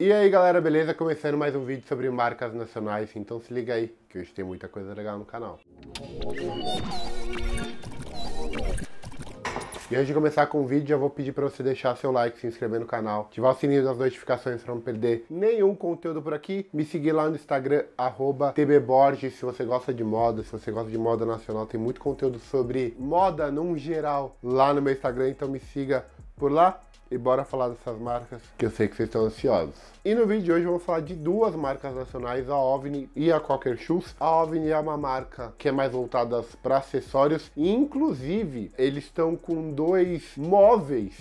E aí galera, beleza? Começando mais um vídeo sobre marcas nacionais, então se liga aí, que hoje tem muita coisa legal no canal. E antes de começar com o vídeo, já vou pedir para você deixar seu like, se inscrever no canal, ativar o sininho das notificações para não perder nenhum conteúdo por aqui, me seguir lá no Instagram, @tbborges, se você gosta de moda, se você gosta de moda nacional, tem muito conteúdo sobre moda num geral lá no meu Instagram, então me siga por lá. E bora falar dessas marcas, que eu sei que vocês estão ansiosos. E no vídeo de hoje eu vou falar de duas marcas nacionais, a OVNI e a Cocker Shoes. A OVNI é uma marca que é mais voltada para acessórios. E, inclusive, eles estão com dois móveis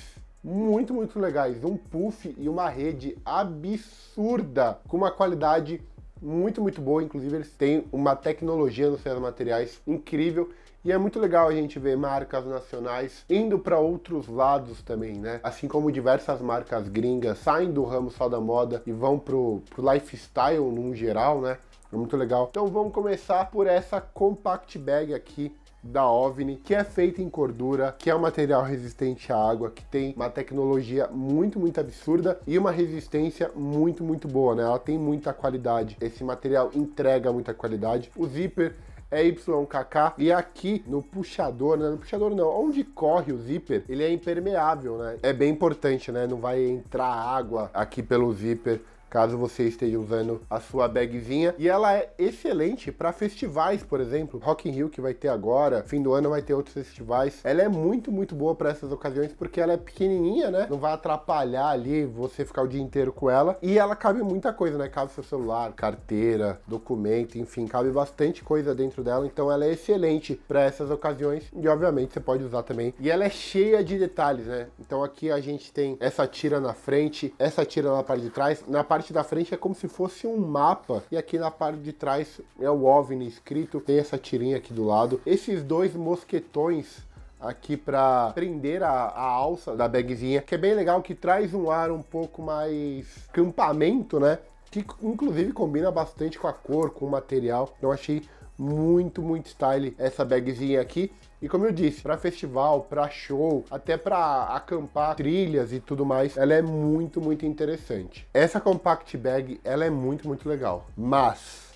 muito legais. Um puff e uma rede absurda, com uma qualidade muito boa. Inclusive, eles têm uma tecnologia nos seus materiais incrível. E é muito legal a gente ver marcas nacionais indo para outros lados também, né? Assim como diversas marcas gringas saem do ramo só da moda e vão pro lifestyle num geral, né? É muito legal. Então vamos começar por essa compact bag aqui da OVNI, que é feita em cordura, que é um material resistente à água, que tem uma tecnologia muito absurda e uma resistência muito boa, né? Ela tem muita qualidade. Esse material entrega muita qualidade. O zíper é YKK, e aqui no puxador, né? No puxador não, onde corre o zíper, ele é impermeável, né? É bem importante, né? Não vai entrar água aqui pelo zíper, caso você esteja usando a sua bagzinha. E ela é excelente para festivais, por exemplo, Rock in Rio, que vai ter agora, fim do ano vai ter outros festivais. Ela é muito boa para essas ocasiões, porque ela é pequenininha, né? Não vai atrapalhar ali você ficar o dia inteiro com ela. E ela cabe muita coisa, né? Cabe seu celular, carteira, documento, enfim, cabe bastante coisa dentro dela. Então ela é excelente para essas ocasiões e, obviamente, você pode usar também. E ela é cheia de detalhes, né? Então aqui a gente tem essa tira na frente, essa tira na parte de trás. Na parte da frente é como se fosse um mapa, e aqui na parte de trás é o OVNI escrito, tem essa tirinha aqui do lado, esses dois mosquetões aqui para prender a alça da bagzinha, que é bem legal, que traz um ar um pouco mais campamento, né, que inclusive combina bastante com a cor, com o material. Eu achei muito style essa bagzinha aqui. E como eu disse, para festival, para show, até para acampar, trilhas e tudo mais, ela é muito interessante. Essa compact bag, ela é muito legal. Mas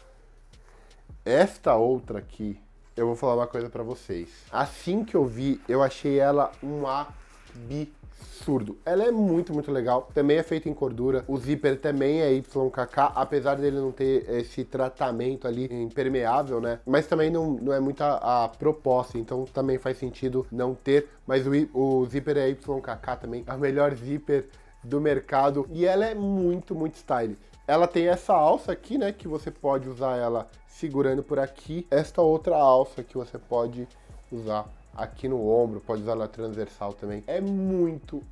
esta outra aqui, eu vou falar uma coisa para vocês. Assim que eu vi, eu achei ela um absurdo. Ela é muito legal. Também é feita em cordura. O zíper também é YKK, apesar dele não ter esse tratamento ali impermeável, né? Mas também não é muita a proposta, então também faz sentido não ter. Mas o zíper é YKK também. É o melhor zíper do mercado. E ela é muito style. Ela tem essa alça aqui, né? Que você pode usar ela segurando por aqui. Esta outra alça que você pode usar aqui no ombro, pode usar na transversal também. É muito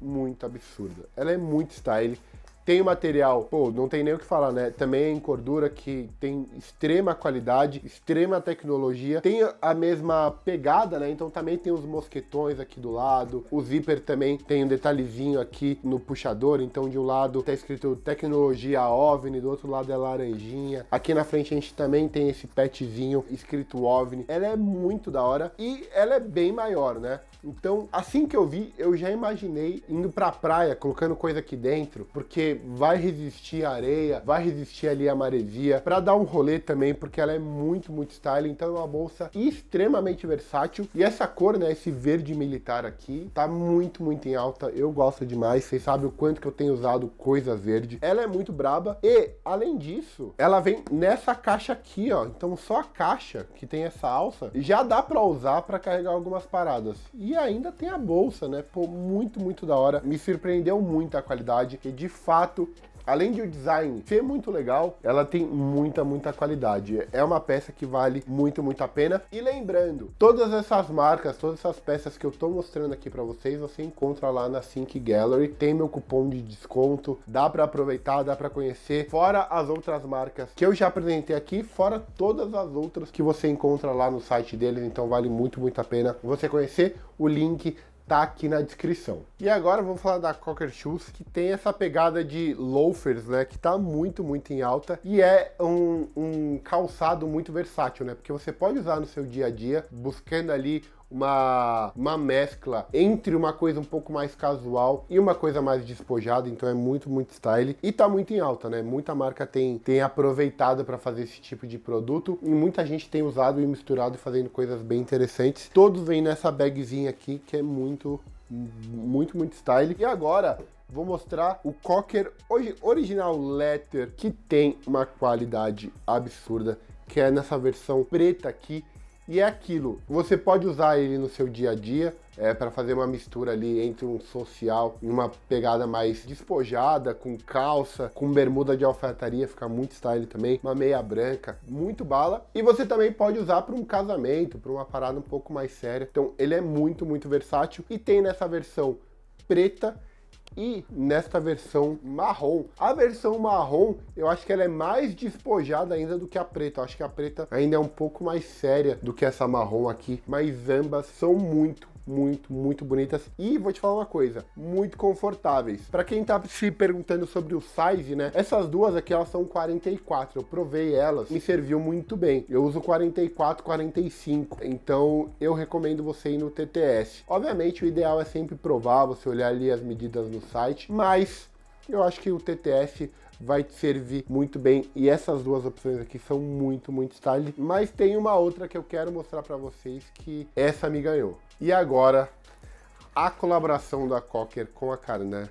absurda. Ela é muito style. Tem o material, pô, não tem nem o que falar, né? Também é em cordura, que tem extrema qualidade, extrema tecnologia. Tem a mesma pegada, né? Então também tem os mosquetões aqui do lado. O zíper também tem um detalhezinho aqui no puxador. Então de um lado tá escrito tecnologia OVNI, do outro lado é laranjinha. Aqui na frente a gente também tem esse patchzinho escrito OVNI. Ela é muito da hora e ela é bem maior, né? Então assim que eu vi, eu já imaginei indo pra praia, colocando coisa aqui dentro, porque vai resistir à areia, vai resistir ali à maresia, para dar um rolê também, porque ela é muito style. Então é uma bolsa extremamente versátil. E essa cor, né, esse verde militar aqui, tá muito em alta. Eu gosto demais, vocês sabem o quanto que eu tenho usado coisa verde. Ela é muito braba e, além disso, ela vem nessa caixa aqui, ó. Então só a caixa que tem essa alça já dá para usar para carregar algumas paradas. E ainda tem a bolsa, né? Pô, muito da hora. Me surpreendeu muito a qualidade e, de fato, além de o design ser muito legal, ela tem muita qualidade. É uma peça que vale muito a pena. E lembrando, todas essas marcas, todas essas peças que eu tô mostrando aqui para vocês, você encontra lá na Cinque Gallery. Tem meu cupom de desconto, dá para aproveitar, dá para conhecer. Fora as outras marcas que eu já apresentei aqui, fora todas as outras que você encontra lá no site deles. Então vale muito a pena você conhecer. O link tá aqui na descrição. E agora vamos falar da Cocker Shoes, que tem essa pegada de loafers, né, que tá muito em alta, e é um calçado muito versátil, né, porque você pode usar no seu dia a dia, buscando ali uma mescla entre uma coisa um pouco mais casual e uma coisa mais despojada, então é muito style e tá muito em alta, né? Muita marca tem aproveitado para fazer esse tipo de produto e muita gente tem usado e misturado, fazendo coisas bem interessantes. Todos vêm nessa bagzinha aqui que é muito style. E agora vou mostrar o Cocker Original Leather, que tem uma qualidade absurda, que é nessa versão preta aqui. E é aquilo, você pode usar ele no seu dia a dia, para fazer uma mistura ali entre um social e uma pegada mais despojada, com calça, com bermuda de alfaiataria, fica muito style também, uma meia branca, muito bala. E você também pode usar para um casamento, para uma parada um pouco mais séria. Então ele é muito versátil e tem nessa versão preta e nesta versão marrom. A versão marrom, eu acho que ela é mais despojada ainda do que a preta. Eu acho que a preta ainda é um pouco mais séria do que essa marrom aqui, mas ambas são muito bonitas. E vou te falar uma coisa, muito confortáveis. Para quem tá se perguntando sobre o size, né? Essas duas aqui, elas são 44. Eu provei elas, me serviu muito bem. Eu uso 44, 45. Então, eu recomendo você ir no TTS. Obviamente, o ideal é sempre provar, você olhar ali as medidas no site, mas eu acho que o TTS vai te servir muito bem, e essas duas opções aqui são muito style. Mas tem uma outra que eu quero mostrar para vocês, que essa me ganhou. E agora, a colaboração da Cocker com a Karnan,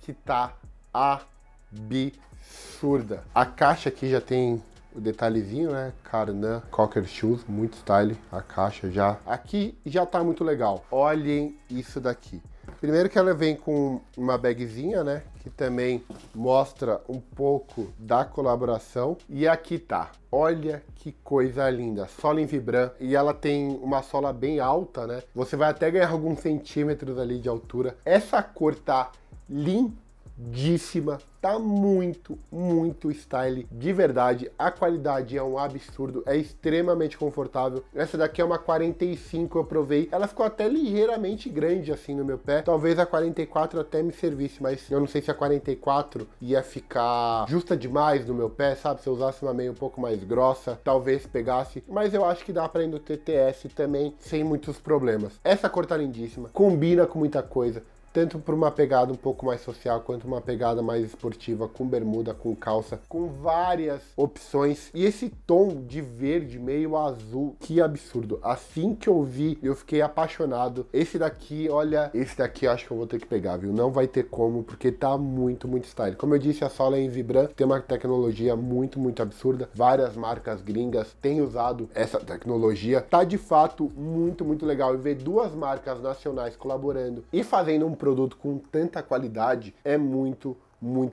que tá absurda. A caixa aqui já tem o detalhezinho, né? Karnan Cocker Shoes, muito style. A caixa já aqui já tá muito legal. Olhem isso daqui. Primeiro que ela vem com uma bagzinha, né? Que também mostra um pouco da colaboração. E aqui tá. Olha que coisa linda. Sola em Vibram. E ela tem uma sola bem alta, né? Você vai até ganhar alguns centímetros ali de altura. Essa cor tá lindíssima. Tá muito style, de verdade. A qualidade é um absurdo, é extremamente confortável. Essa daqui é uma 45, eu provei. Ela ficou até ligeiramente grande assim no meu pé. Talvez a 44 até me servisse, mas eu não sei se a 44 ia ficar justa demais no meu pé, sabe? Se eu usasse uma meia um pouco mais grossa, talvez pegasse. Mas eu acho que dá pra ir no TTS também, sem muitos problemas. Essa cor tá lindíssima, combina com muita coisa. Tanto para uma pegada um pouco mais social, quanto uma pegada mais esportiva, com bermuda, com calça, com várias opções. E esse tom de verde meio azul, que absurdo. Assim que eu vi, eu fiquei apaixonado. Esse daqui, olha, esse daqui eu acho que eu vou ter que pegar, viu? Não vai ter como, porque tá muito style. Como eu disse, a sola é em Vibram, tem uma tecnologia muito absurda. Várias marcas gringas têm usado essa tecnologia. Tá de fato muito legal. E ver duas marcas nacionais colaborando e fazendo um produto com tanta qualidade é muito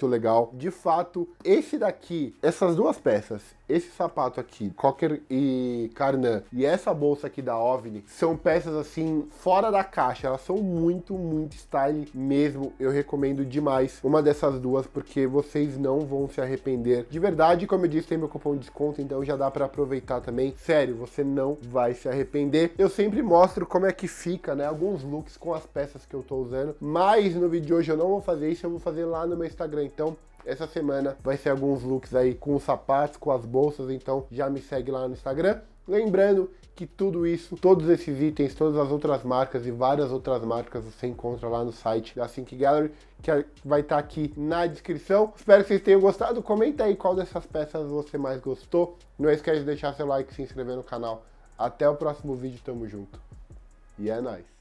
legal. De fato, esse daqui, essas duas peças, esse sapato aqui, Cocker e Karnan, e essa bolsa aqui da OVNI, são peças assim, fora da caixa. Elas são muito style mesmo. Eu recomendo demais uma dessas duas, porque vocês não vão se arrepender. De verdade, como eu disse, tem meu cupom de desconto, então já dá para aproveitar também. Sério, você não vai se arrepender. Eu sempre mostro como é que fica, né? Alguns looks com as peças que eu tô usando, mas no vídeo de hoje eu não vou fazer isso, eu vou fazer lá no meu Instagram. Então, essa semana vai ser alguns looks aí com os sapatos, com as bolsas, então já me segue lá no Instagram. Lembrando que tudo isso, todos esses itens, todas as outras marcas e várias outras marcas você encontra lá no site da Cinque Gallery, que vai estar aqui na descrição. Espero que vocês tenham gostado. Comenta aí qual dessas peças você mais gostou. Não esquece de deixar seu like, se inscrever no canal. Até o próximo vídeo, tamo junto. E é nóis!